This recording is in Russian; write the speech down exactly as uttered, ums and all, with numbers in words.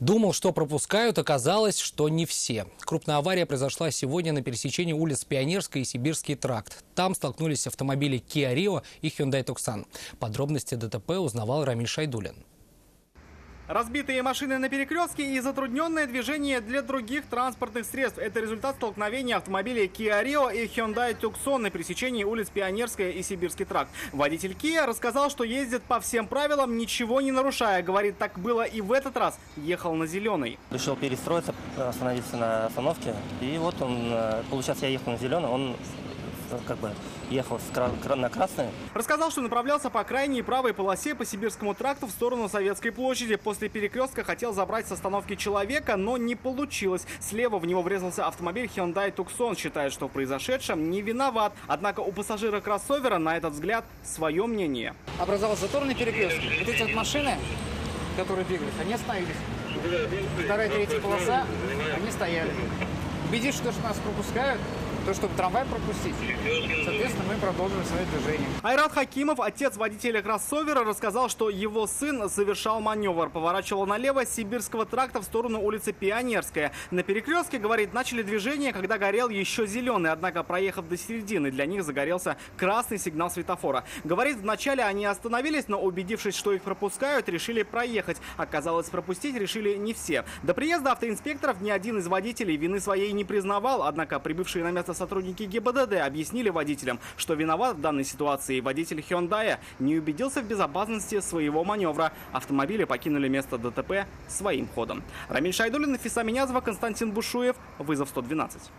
Думал, что пропускают, оказалось, что не все. Крупная авария произошла сегодня на пересечении улиц Пионерской и Сибирский тракт. Там столкнулись автомобили Kia Rio и Hyundai Tucson. Подробности ДТП узнавал Рамиль Шайдуллин. Разбитые машины на перекрестке и затрудненное движение для других транспортных средств – это результат столкновения автомобилей Kia Rio и Hyundai Tucson на пересечении улиц Пионерская и Сибирский тракт. Водитель Kia рассказал, что ездит по всем правилам, ничего не нарушая. Говорит, так было и в этот раз. Ехал на зеленый. Решил перестроиться, остановиться на остановке. И вот он, получается, я ехал на зеленый, он... как бы ехал на красный. Рассказал, что направлялся по крайней правой полосе по Сибирскому тракту в сторону Советской площади. После перекрестка хотел забрать с остановки человека, но не получилось. Слева в него врезался автомобиль Hyundai Tucson. Считает, что в произошедшем не виноват. Однако у пассажира кроссовера на этот взгляд свое мнение. Образовался затор на перекрестке. Вот эти вот машины, которые двигались, они остановились. Вторая, третья полоса, они стояли. Убедившись, что нас пропускают, то, чтобы трамвай пропустить, соответственно, мы продолжим свое движение. Айрат Хакимов, отец водителя кроссовера, рассказал, что его сын совершал маневр. Поворачивал налево с Сибирского тракта в сторону улицы Пионерская. На перекрестке, говорит, начали движение, когда горел еще зеленый. Однако, проехав до середины, для них загорелся красный сигнал светофора. Говорит, вначале они остановились, но, убедившись, что их пропускают, решили проехать. Оказалось, пропустить решили не все. До приезда автоинспекторов ни один из водителей вины своей не признавал. Однако, прибывшие на место сотрудники ГИБДД объяснили водителям, что виноват в данной ситуации водитель Hyundai, не убедился в безопасности своего маневра. Автомобили покинули место ДТП своим ходом. Рамиль Шайдуллин, Фисами Нязова, Константин Бушуев. Вызов сто двенадцать.